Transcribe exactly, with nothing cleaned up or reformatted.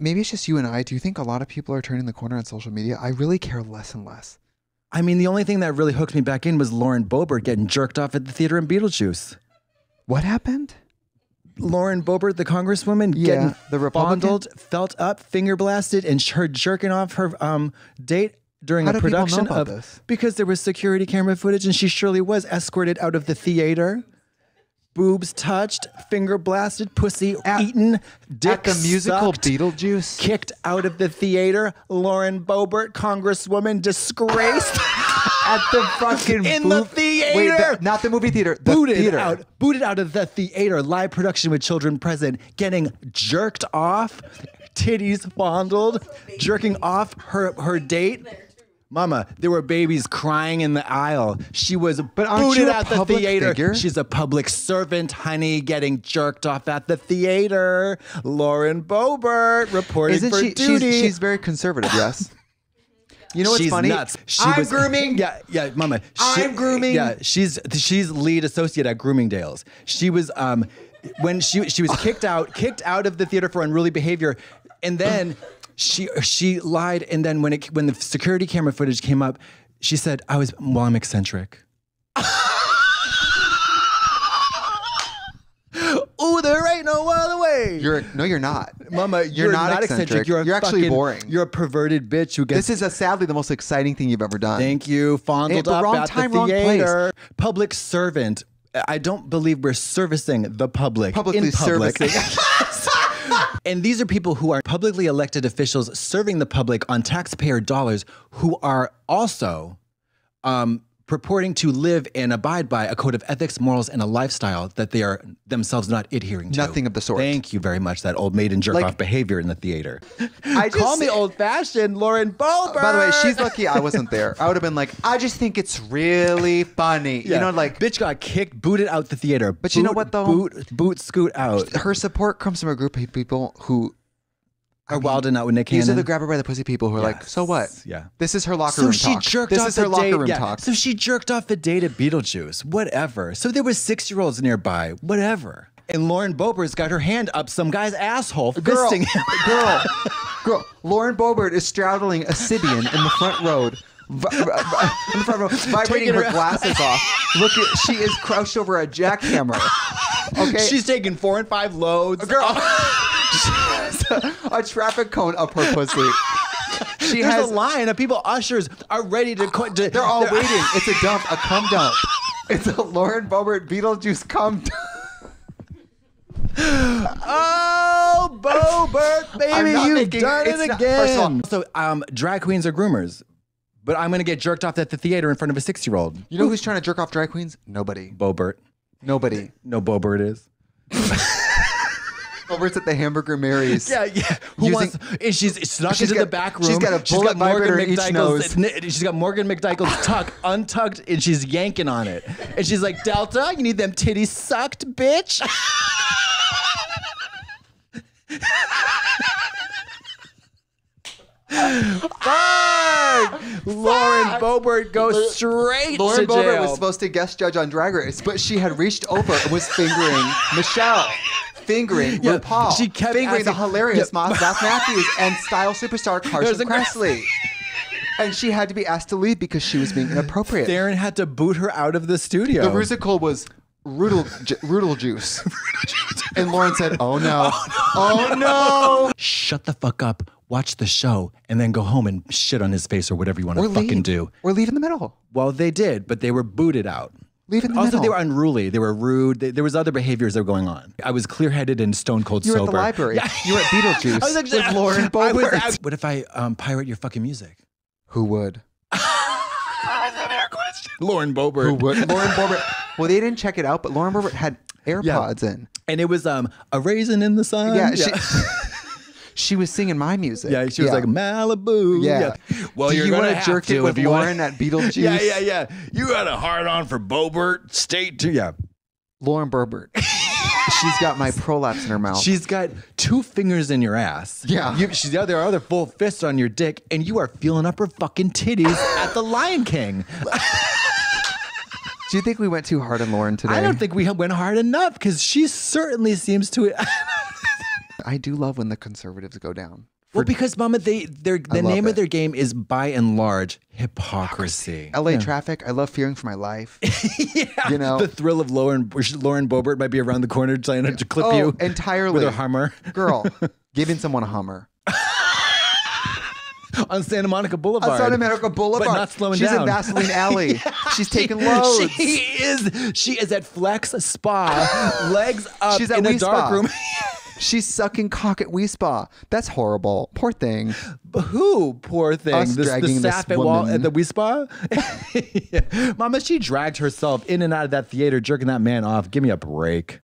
maybe it's just you and I. Do you think a lot of people are turning the corner on social media? I really care less and less. I mean, the only thing that really hooked me back in was Lauren Boebert getting jerked off at the theater in Beetlejuice. What happened? Lauren Boebert, the congresswoman, yeah, getting the Republican? Fondled, felt up, finger blasted, and her jerking off her um, date during How a production of this? Because there was security camera footage, and she surely was escorted out of the theater. Boobs touched, finger blasted, pussy at, eaten, dick at the musical sucked, Beetlejuice, kicked out of the theater. Lauren Boebert, congresswoman, disgraced at the fucking in the theater. Wait, the, not the movie theater. The booted theater. out, booted out of the theater. Live production with children present, getting jerked off, titties fondled, jerking off her her date. Mama, there were babies crying in the aisle. She was but booted at the theater. Figure? She's a public servant, honey, getting jerked off at the theater. Lauren Boebert reported Isn't for she, duty. She's, she's very conservative, yes? You know what's she's funny? Nuts. She I'm was, grooming. Yeah, yeah, Mama. She, I'm grooming. Yeah, she's she's lead associate at Grooming Dales. She was um, when she she was kicked out, kicked out of the theater for unruly behavior, and then. She she lied, and then when it when the security camera footage came up, she said, "I was well, I'm eccentric." Oh, there ain't no other way. You're no, you're not, Mama. You're, you're not, not eccentric. eccentric. You're, a you're fucking, actually boring. You're a perverted bitch who gets. This is a, sadly the most exciting thing you've ever done. Thank you. Fondled up at the theater. Public servant. I don't believe we're servicing the public. Publicly in public. servicing. And these are people who are publicly elected officials serving the public on taxpayer dollars who are also um, purporting to live and abide by a code of ethics, morals, and a lifestyle that they are themselves not adhering to. Nothing of the sort. Thank you very much, that old maiden jerk-off like, behavior in the theater. I just, Call me old-fashioned, Lauren Boebert. By the way, she's lucky I wasn't there. I would have been like, I just think it's really funny. Yeah. You know, like... Bitch got kicked, booted out the theater. But boot, you know what, though? Boot, boot, scoot out. Her support comes from a group of people who... I are mean, wilding out with Nick Cannon. These are the grabber by the pussy people who are yes. like, so what? Yeah. This is her locker so room she talk. Jerked this off is her locker day, room yeah. talk. So she jerked off a date at Beetlejuice. Whatever. So there were six-year-olds nearby. Whatever. And Lauren Boebert's got her hand up some guy's asshole for girl, fisting him. Girl, girl, Lauren Boebert is straddling a Sibian in the front road. In the front row, vibrating her, her glasses off. Look at, she is crouched over a jackhammer. Okay. She's taking four and five loads. A girl. A traffic cone up her pussy. She There's has a line of people. Ushers are ready to. Co to they're all they're waiting. It's a dump, a cum dump. It's a Lauren Boebert Beetlejuice cum dump. Oh, Boebert, baby, you've making, done it not, again. So, um, drag queens are groomers, but I'm gonna get jerked off at the theater in front of a six-year-old. You know Ooh. who's trying to jerk off drag queens? Nobody. Boebert. Nobody. No, Boebert is. Boebert's at the Hamburger Mary's. Yeah, yeah. Who Using, wants? She's snuck she's into got, the back room. She's got a bullet vibrator in each nose. She's got Morgan McDykel's tuck untucked, and she's yanking on it. And she's like, Delta, you need them titties sucked, bitch. Fuck! Lauren Boebert goes straight Lauren to jail. Lauren Boebert was supposed to guest judge on Drag Race, but she had reached over and was fingering Michelle. Fingering yeah, RuPaul, she kept fingering asking, the hilarious yeah. Zach Matthews and style superstar Carson Kressley. And she had to be asked to leave because she was being inappropriate. Theron had to boot her out of the studio. The musical was Beetlejuice. And Lauren said, oh no, oh no. Oh, no. Shut the fuck up, watch the show, and then go home and shit on his face or whatever you want to fucking leave. do. Or leave in the middle. Well, they did, but they were booted out. Leave it in the also, middle. They were unruly. They were rude. They, there was other behaviors that were going on. I was clear-headed and stone-cold sober. You were at the library. Yeah. You were at Beetlejuice. I was actually, with Lauren Boebert. What if I um, pirate your fucking music? Who would? That's an air question. Lauren Boebert. Who would? Lauren Boebert. Well, they didn't check it out, but Lauren Boebert had AirPods yeah. in. And it was um, A Raisin in the Sun. Yeah. yeah. She, she was singing my music. Yeah, she was yeah. like Malibu. Yeah. yeah. Well, Do you're you gonna have jerk to it with Lauren at Beetlejuice. Yeah, yeah, yeah. You got a hard on for Boebert. State too. Yeah, Lauren Boebert. She's got my prolapse in her mouth. She's got two fingers in your ass. Yeah. You, she's got there are other full fists on your dick, and you are feeling up her fucking titties at the Lion King. Do you think we went too hard on Lauren today? I don't think we went hard enough because she certainly seems to. I do love when the conservatives go down. Well, because, Mama, they their the name it. of their game is, by and large, hypocrisy. L A yeah. traffic. I love fearing for my life. yeah, you know the thrill of Lauren Lauren Boebert might be around the corner trying yeah. to clip oh, you entirely with her Hummer. Girl, giving someone a Hummer on Santa Monica Boulevard. On Santa Monica Boulevard, but not slowing She's down. She's in Vaseline Alley. yeah. She's taking loads. She is. She is at Flex Spa, legs up. She's at in a dark room. She's sucking cock at Wi Spa. That's horrible. Poor thing. But who? Poor thing. Us this, dragging the staff this at, wall at the Wi Spa? yeah. Mama, she dragged herself in and out of that theater, jerking that man off. Give me a break.